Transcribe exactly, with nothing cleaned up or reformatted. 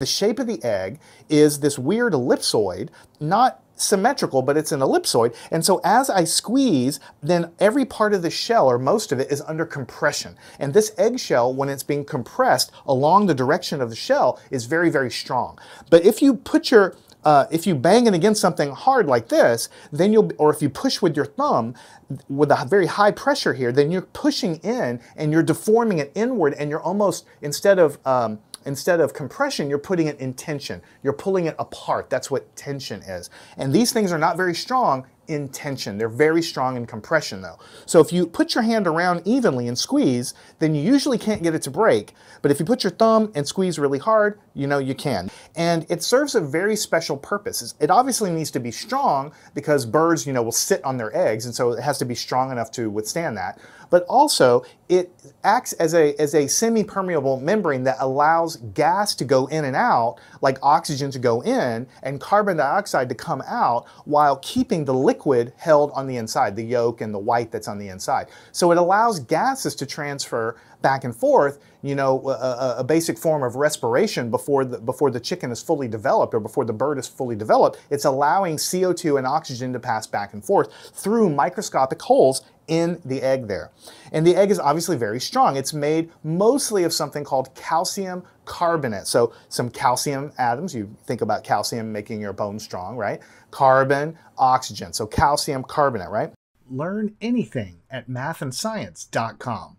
The shape of the egg is this weird ellipsoid, not symmetrical, but it's an ellipsoid. And so as I squeeze, then every part of the shell, or most of it, is under compression. And this eggshell, when it's being compressed along the direction of the shell, is very, very strong. But if you put your Uh, if you bang it against something hard like this, then you'll, or if you push with your thumb with a very high pressure here, then you're pushing in and you're deforming it inward, and you're almost, instead of um, instead of compression, you're putting it in tension. You're pulling it apart. That's what tension is. And these things are not very strong in tension. They're very strong in compression though. So if you put your hand around evenly and squeeze, then you usually can't get it to break. But if you put your thumb and squeeze really hard, you know you can. And it serves a very special purpose. It obviously needs to be strong because birds, you know, will sit on their eggs, and so it has to be strong enough to withstand that. But also it acts as a, as a semi-permeable membrane that allows gas to go in and out, like oxygen to go in and carbon dioxide to come out, while keeping the liquid liquid held on the inside, the yolk and the white that's on the inside. So it allows gases to transfer back and forth, you know, a, a basic form of respiration before the, before the chicken is fully developed, or before the bird is fully developed. It's allowing C O two and oxygen to pass back and forth through microscopic holes in the egg there. And the egg is obviously very strong. It's made mostly of something called calcium carbonate. So some calcium atoms, you think about calcium making your bone strong, right? Carbon, oxygen, so calcium carbonate, right? Learn anything at math and science dot com.